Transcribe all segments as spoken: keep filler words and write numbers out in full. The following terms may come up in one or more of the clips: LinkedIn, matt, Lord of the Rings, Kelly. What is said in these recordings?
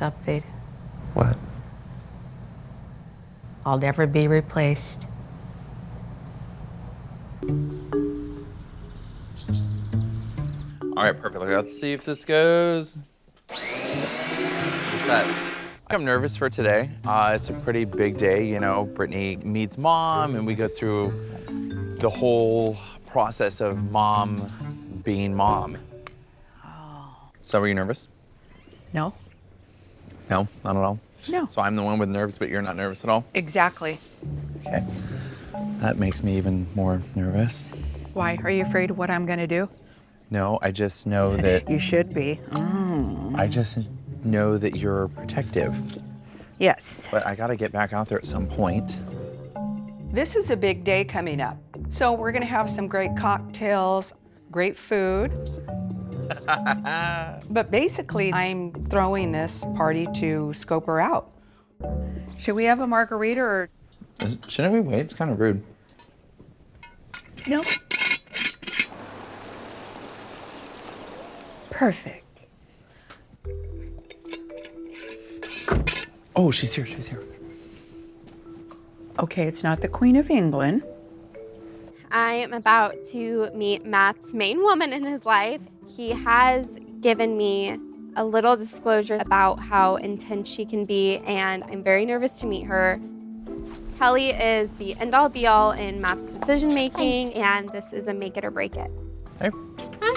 something. What? I'll never be replaced. All right, perfect. Let's see if this goes. What's that? I'm nervous for today. Uh, it's a pretty big day, you know. Brittany meets mom, and we go through the whole process of mom being mom. Oh. So, are you nervous? No. No, not at all? No. So I'm the one with nerves, but you're not nervous at all? Exactly. Okay. That makes me even more nervous. Why? Are you afraid of what I'm gonna do? No, I just know that... You should be. Mm. I just... know that you're protective. Yes. But I gotta get back out there at some point. This is a big day coming up. So we're gonna have some great cocktails, great food. But basically, I'm throwing this party to scope her out. Should we have a margarita or? Shouldn't we wait? It's kind of rude. Nope. Perfect. Oh, she's here, she's here. Okay, it's not the Queen of England. I am about to meet Matt's main woman in his life. He has given me a little disclosure about how intense she can be, and I'm very nervous to meet her. Kelly is the end-all be-all in Matt's decision-making, and this is a make it or break it. Hey. Hi.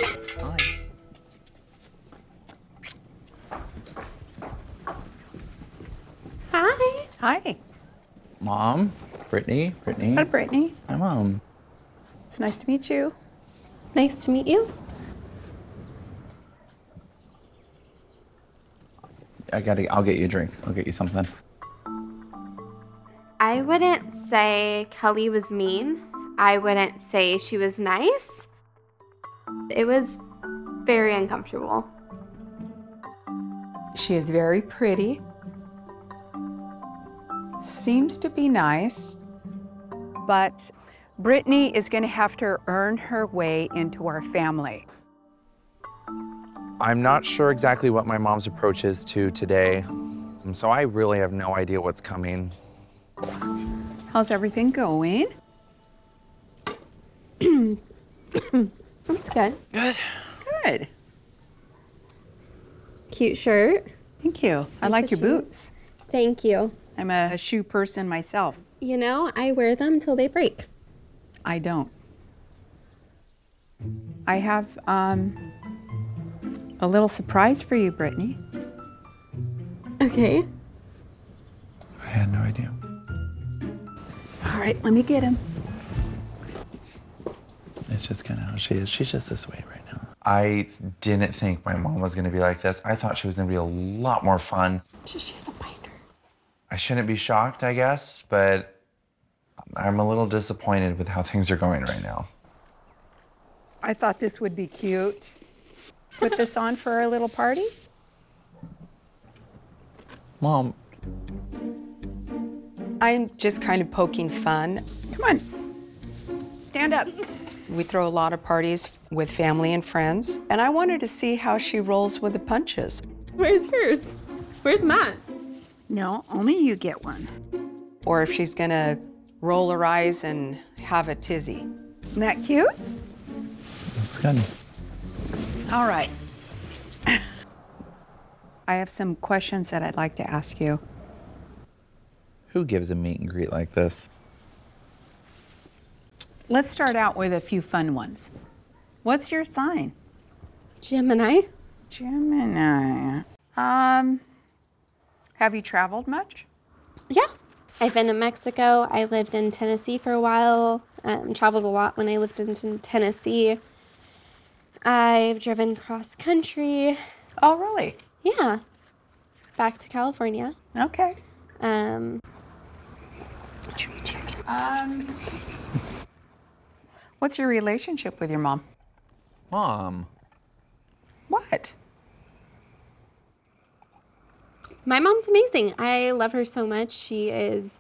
Hi. Hi. Hi. Mom, Brittany, Brittany. Hi, Brittany. Hi, Mom. It's nice to meet you. Nice to meet you. I gotta, I'll get you a drink. I'll get you something. I wouldn't say Kelly was mean. I wouldn't say she was nice. It was very uncomfortable. She is very pretty. Seems to be nice, but Brittany is gonna have to earn her way into our family. I'm not sure exactly what my mom's approach is to today, so I really have no idea what's coming. How's everything going? That's good. Good. Good. Cute shirt. Thank you. I like your boots. Thank you. I'm a shoe person myself. You know, I wear them till they break. I don't. I have um, a little surprise for you, Brittany. Okay. I had no idea. All right, let me get him. It's just kind of how she is. She's just this way right now. I didn't think my mom was going to be like this. I thought she was going to be a lot more fun. She, she's a bite. I shouldn't be shocked, I guess, but I'm a little disappointed with how things are going right now. I thought this would be cute. Put this on for our little party? Mom. I'm just kind of poking fun. Come on, stand up. We throw a lot of parties with family and friends, and I wanted to see how she rolls with the punches. Where's yours? Where's Matt's? No, only you get one. Or if she's gonna roll her eyes and have a tizzy. Isn't that cute? Looks good. All right. I have some questions that I'd like to ask you. Who gives a meet and greet like this? Let's start out with a few fun ones. What's your sign? Gemini. Gemini. Um. Have you traveled much? Yeah. I've been to Mexico. I lived in Tennessee for a while. Um, traveled a lot when I lived in Tennessee. I've driven cross country. Oh, really? Yeah. Back to California. Okay. Um, um What's your relationship with your mom? Mom. What? My mom's amazing. I love her so much. She is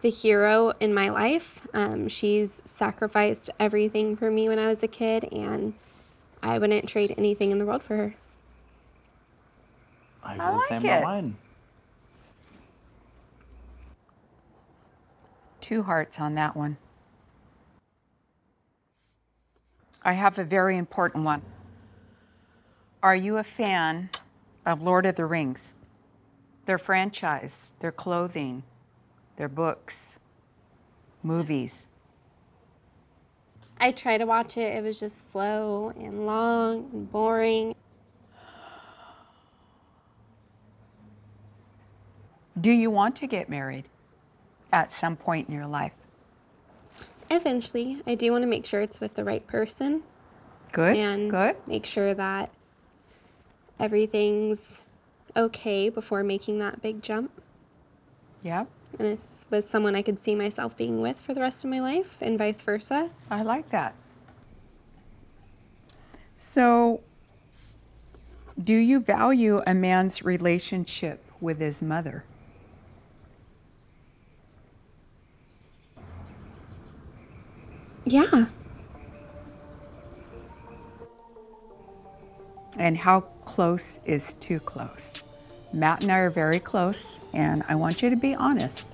the hero in my life. Um, she's sacrificed everything for me when I was a kid, and I wouldn't trade anything in the world for her. I feel I like the same about mine. Two hearts on that one. I have a very important one. Are you a fan of Lord of the Rings? Their franchise, their clothing, their books, movies. I tried to watch it. It was just slow and long and boring. Do you want to get married at some point in your life? Eventually. I do want to make sure it's with the right person. Good, and good. Make sure that everything's okay before making that big jump. Yeah. And it's with someone I could see myself being with for the rest of my life and vice versa. I like that. So, do you value a man's relationship with his mother? Yeah. And how close is too close? Matt and I are very close, and I want you to be honest.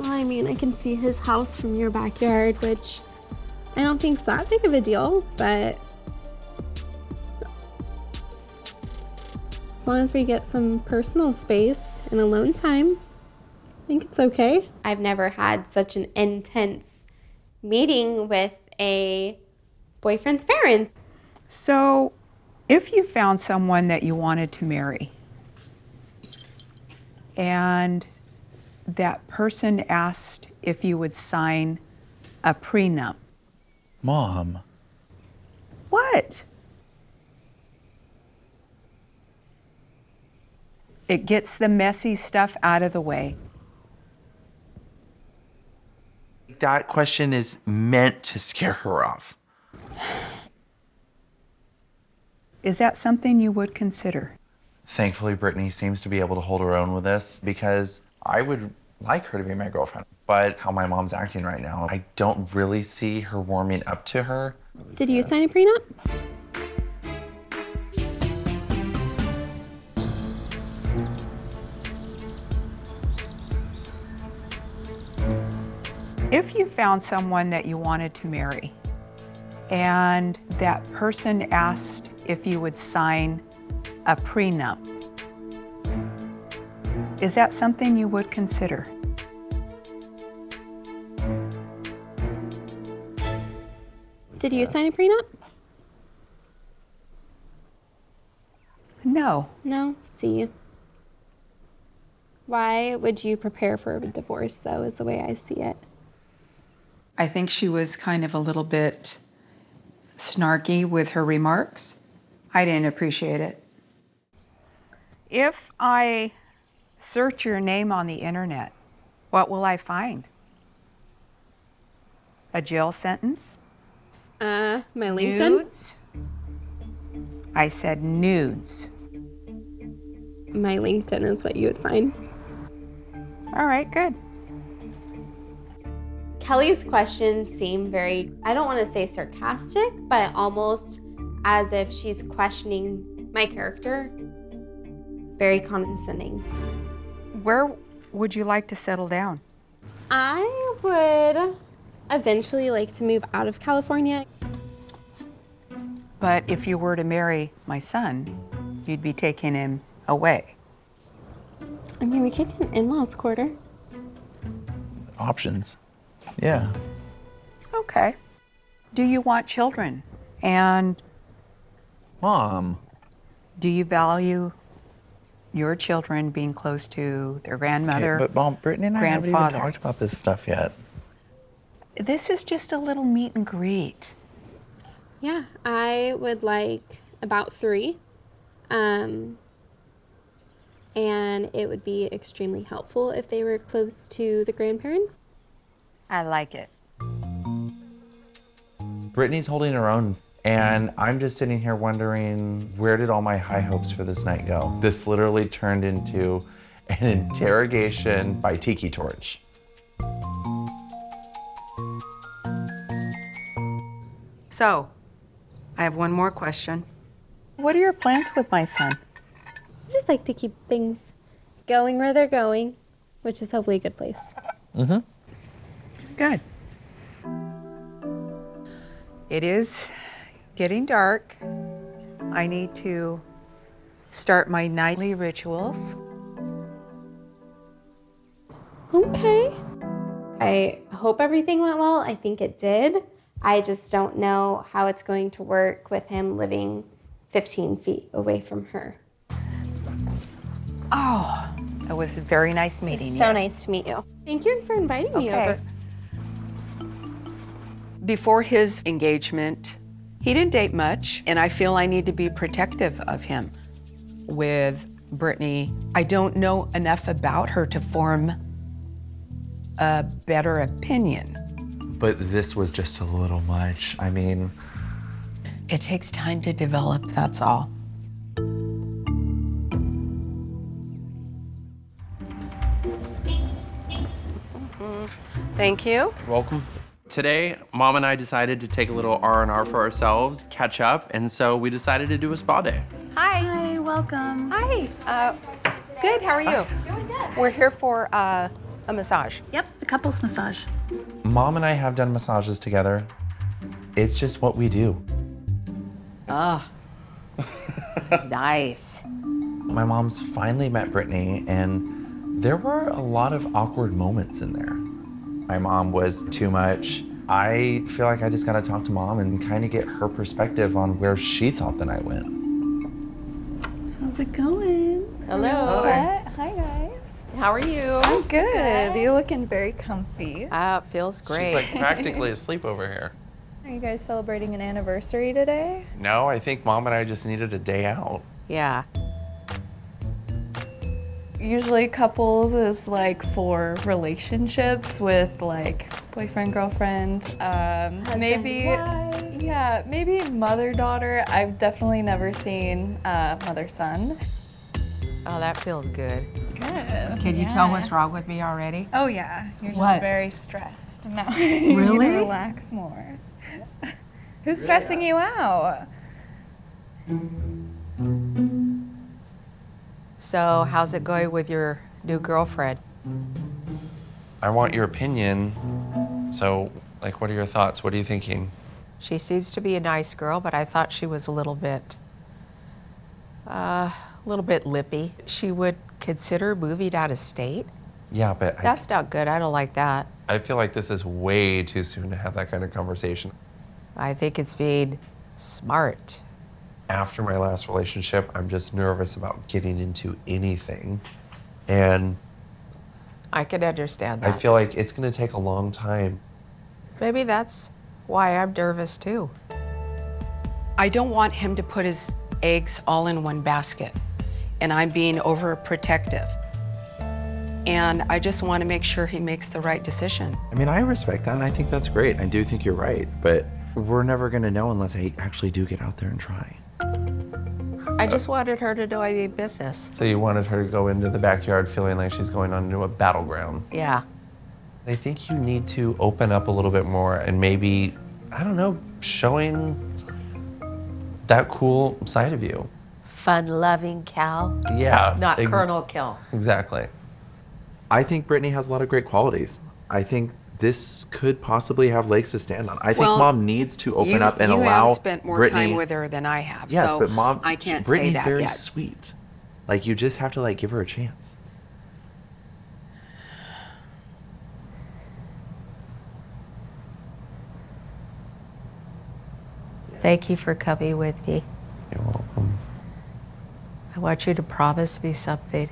Well, I mean, I can see his house from your backyard, which I don't think's that big of a deal, but as long as we get some personal space and alone time, I think it's okay. I've never had such an intense meeting with a boyfriend's parents. So, if you found someone that you wanted to marry, and that person asked if you would sign a prenup. Mom. What? It gets the messy stuff out of the way. That question is meant to scare her off. Is that something you would consider? Thankfully, Brittany seems to be able to hold her own with this because I would like her to be my girlfriend. But how my mom's acting right now, I don't really see her warming up to her. Did you sign a prenup? If you found someone that you wanted to marry and that person asked if you would sign a prenup. Is that something you would consider? Did you sign a prenup? No. No? See. Why would you prepare for a divorce, though, is the way I see it. I think she was kind of a little bit snarky with her remarks. I didn't appreciate it. If I search your name on the internet, what will I find? A jail sentence? Uh, my LinkedIn? Nudes? I said nudes. My LinkedIn is what you would find. All right, good. Kelly's questions seem very, I don't want to say sarcastic, but almost as if she's questioning my character. Very condescending. Where would you like to settle down? I would eventually like to move out of California. But if you were to marry my son, you'd be taking him away. I mean, we could get an in-laws quarter. Options, yeah. Okay. Do you want children? And... Mom. Do you value your children being close to their grandmother, okay, but Mom, Brittany and I haven't even talked about this stuff yet. This is just a little meet and greet. Yeah, I would like about three, um, and it would be extremely helpful if they were close to the grandparents. I like it. Brittany's holding her own. And I'm just sitting here wondering, where did all my high hopes for this night go? This literally turned into an interrogation by Tiki Torch. So, I have one more question. What are your plans with my son? I just like to keep things going where they're going, which is hopefully a good place. Mm-hmm. Good. It is getting dark. I need to start my nightly rituals. Okay. I hope everything went well. I think it did. I just don't know how it's going to work with him living fifteen feet away from her. Oh, it was a very nice meeting you. So nice to meet you. Thank you for inviting me over. Before his engagement, he didn't date much, and I feel I need to be protective of him. With Brittany, I don't know enough about her to form a better opinion. But this was just a little much. I mean, it takes time to develop, that's all. Thank you. You're welcome. Today, Mom and I decided to take a little R and R for ourselves, catch up, and so we decided to do a spa day. Hi. Hi, welcome. Hi. Uh, good, how are you? Hi. Doing good. We're here for uh, a massage. Yep, the couple's massage. Mom and I have done massages together. It's just what we do. Ah, oh. Nice. My mom's finally met Brittany, and there were a lot of awkward moments in there. My mom was too much. I feel like I just gotta talk to Mom and kind of get her perspective on where she thought the night went. How's it going? Hello. Hello. Hi, guys. How are you? I'm good. You're looking very comfy. Ah, it feels great. She's like practically asleep over here. Are you guys celebrating an anniversary today? No, I think Mom and I just needed a day out. Yeah. Usually couples is like for relationships with like boyfriend, girlfriend, um, maybe, yeah, maybe mother-daughter. I've definitely never seen uh, mother-son. Oh, that feels good. Good. Can yeah. you tell what's wrong with me already? Oh yeah, you're just what? very stressed. No. Really? You need to relax more. Who's really stressing yeah. you out? So, how's it going with your new girlfriend? I want your opinion. So, like, what are your thoughts? What are you thinking? She seems to be a nice girl, but I thought she was a little bit, uh, a little bit lippy. She would consider moving out of state. Yeah, but that's I, not good. I don't like that. I feel like this is way too soon to have that kind of conversation. I think it's being smart. After my last relationship, I'm just nervous about getting into anything. And I can understand that. I feel like it's gonna take a long time. Maybe that's why I'm nervous too. I don't want him to put his eggs all in one basket, and I'm being overprotective. And I just wanna make sure he makes the right decision. I mean, I respect that, and I think that's great. I do think you're right, but we're never gonna know unless I actually do get out there and try. I just wanted her to know I made business. So you wanted her to go into the backyard feeling like she's going onto a battleground. Yeah. I think you need to open up a little bit more and maybe, I don't know, showing that cool side of you. Fun-loving Cal? Yeah. Not Colonel Cal. Exactly. I think Brittany has a lot of great qualities. I think this could possibly have legs to stand on. I think well, Mom needs to open you, up and you allow You have spent more Brittany, time with her than I have, yes, so but Mom, I can't Brittany's say that very yet. sweet. Like, you just have to, like, give her a chance. Thank you for coming with me. You're welcome. I want you to promise me something.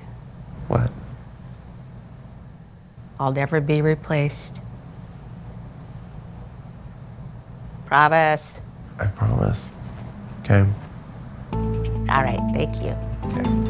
What? I'll never be replaced. Promise. I promise. Okay. All right, thank you. Okay.